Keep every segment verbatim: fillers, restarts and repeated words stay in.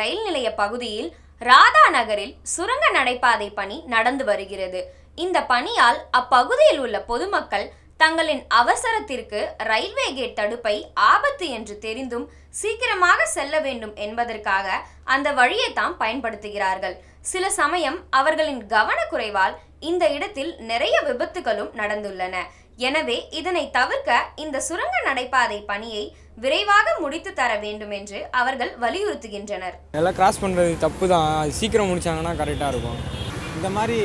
ரயில் நிலைய பகுதியில் ராதா நகரில் சுரங்க நடைபாதை பணி நடந்து வருகிறது. இந்த பணியால் அப்பகுதியில் உள்ள பொதுமக்கள் தங்களின் அவசரத்திற்கு ரயில்வே கேட் தடுப்பை ஆபத்து என்று தெரிந்தும் சீக்கிரமாக செல்ல வேண்டும் என்பதற்காக அந்த வழியை தாம் பயன்படுத்துகிறார்கள். சில சமயம் அவர்களின் கவனக்குறைவால் இந்த இடத்தில் நிறைய விபத்துகளும் நடந்துள்ளன. எனவே இதனை தவிர்க்க இந்த சுரங்க நடைபாதை பணியை விரைவாக முடித்து தர வேண்டும் என்று அவர்கள் வலியுறுத்துகின்றனர். எல்லாம் கிராஸ் பண்ணுறது தப்பு தான், சீக்கிரம் முடிச்சாங்கன்னா கரெக்டாக இருக்கும். இந்த மாதிரி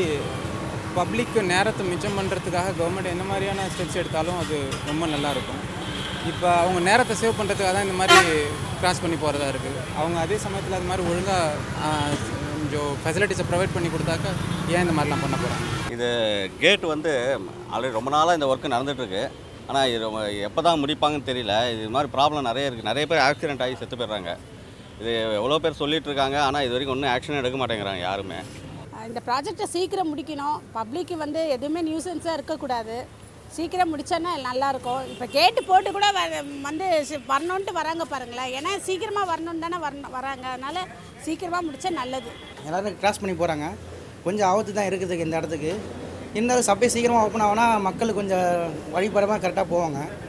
பப்ளிக்கு நேரத்தை மிச்சம் பண்ணுறதுக்காக கவர்மெண்ட் என்ன மாதிரியான ஸ்டெப்ஸ் எடுத்தாலும் அது ரொம்ப நல்லாயிருக்கும். இப்போ அவங்க நேரத்தை சேவ் பண்ணுறதுக்காக தான் இந்த மாதிரி கிராஸ் பண்ணி போகிறதா இருக்குது. அவங்க அதே சமயத்தில் அது மாதிரி ஒழுங்காக கொஞ்சம் ஃபெசிலிட்டிஸை ப்ரொவைட் பண்ணி கொடுத்தாக்கா ஏன் இந்த மாதிரிலாம் பண்ண போகிறாங்க. இது கேட் வந்து ஆல்ரெடி ரொம்ப நாளாக இந்த ஒர்க்கு நடந்துகிட்ருக்கு. ஆனால் இது எப்போ தான் முடிப்பாங்கன்னு தெரியல. இது மாதிரி ப்ராப்ளம் நிறைய இருக்குது. நிறைய பேர் ஆக்சிடென்ட் ஆகி செத்து போயிடுறாங்க. இது எவ்வளோ பேர் சொல்லிகிட்டு இருக்காங்க, ஆனால் இது வரைக்கும் ஒன்றும் ஆக்ஷன் எடுக்க மாட்டேங்கிறாங்க யாருமே. இந்த ப்ராஜெக்டை சீக்கிரம் முடிக்கணும். பப்ளிக்கு வந்து எதுவுமே நியூசன்ஸாக இருக்கக்கூடாது. சீக்கிரம் முடித்தோன்னா நல்லாயிருக்கும். இப்போ கேட்டு போட்டு கூட வந்து வரணுன்ட்டு வராங்க பாருங்களேன். ஏன்னா சீக்கிரமாக வரணுன்னு தானே வரணும் வராங்க. அதனால் சீக்கிரமாக முடித்தா நல்லது. எல்லோரும் கிராஸ் பண்ணி போகிறாங்க. கொஞ்சம் ஆபத்து தான் இருக்குது இந்த இடத்துக்கு. இருந்தாலும் சபை சீக்கிரமாக ஓப்பன் ஆகுனா மக்கள் கொஞ்சம் வழிபரமாக கரெக்டாக போவாங்க.